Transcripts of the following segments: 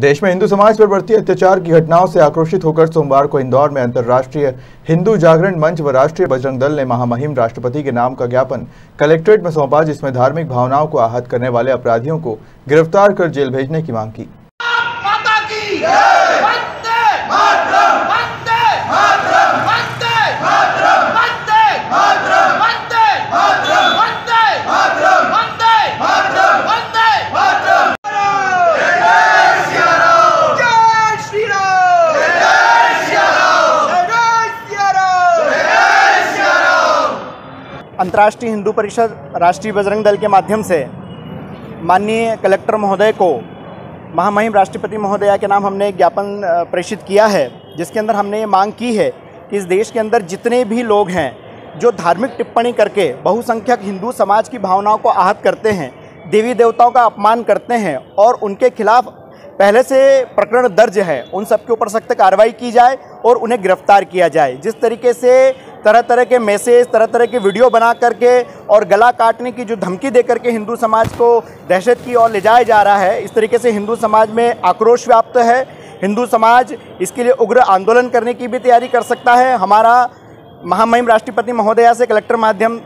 देश में हिंदू समाज पर बढ़ती अत्याचार की घटनाओं से आक्रोशित होकर सोमवार को इंदौर में अंतर्राष्ट्रीय हिंदू जागरण मंच व राष्ट्रीय बजरंग दल ने महामहिम राष्ट्रपति के नाम का ज्ञापन कलेक्ट्रेट में सौंपा, जिसमें धार्मिक भावनाओं को आहत करने वाले अपराधियों को गिरफ्तार कर जेल भेजने की मांग की। अंतर्राष्ट्रीय हिंदू परिषद राष्ट्रीय बजरंग दल के माध्यम से माननीय कलेक्टर महोदय को महामहिम राष्ट्रपति महोदया के नाम हमने ज्ञापन प्रेषित किया है, जिसके अंदर हमने ये मांग की है कि इस देश के अंदर जितने भी लोग हैं जो धार्मिक टिप्पणी करके बहुसंख्यक हिंदू समाज की भावनाओं को आहत करते हैं, देवी देवताओं का अपमान करते हैं और उनके खिलाफ पहले से प्रकरण दर्ज है, उन सबके ऊपर सख्त कार्रवाई की जाए और उन्हें गिरफ्तार किया जाए। जिस तरीके से तरह तरह के मैसेज, तरह तरह के वीडियो बना करके और गला काटने की जो धमकी दे करके हिंदू समाज को दहशत की ओर ले जाया जा रहा है, इस तरीके से हिंदू समाज में आक्रोश व्याप्त है। हिंदू समाज इसके लिए उग्र आंदोलन करने की भी तैयारी कर सकता है। हमारा महामहिम राष्ट्रपति महोदया से कलेक्टर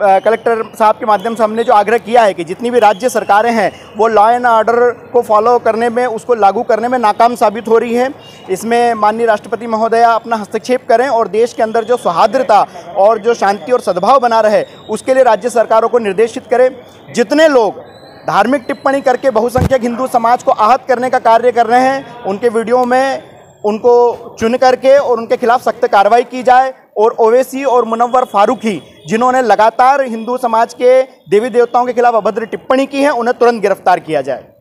साहब के माध्यम से हमने जो आग्रह किया है कि जितनी भी राज्य सरकारें हैं वो लॉ एंड ऑर्डर को फॉलो करने में, उसको लागू करने में नाकाम साबित हो रही है। इसमें माननीय राष्ट्रपति महोदया अपना हस्तक्षेप करें और देश के अंदर जो सौहार्द्रता और जो शांति और सद्भाव बना रहे उसके लिए राज्य सरकारों को निर्देशित करें। जितने लोग धार्मिक टिप्पणी करके बहुसंख्यक हिंदू समाज को आहत करने का कार्य कर रहे हैं, उनके वीडियो में उनको चुन करके और उनके खिलाफ सख्त कार्रवाई की जाए। और ओवेसी और मुनव्वर फारूकी जिन्होंने लगातार हिंदू समाज के देवी देवताओं के खिलाफ अभद्र टिप्पणी की है, उन्हें तुरंत गिरफ्तार किया जाए।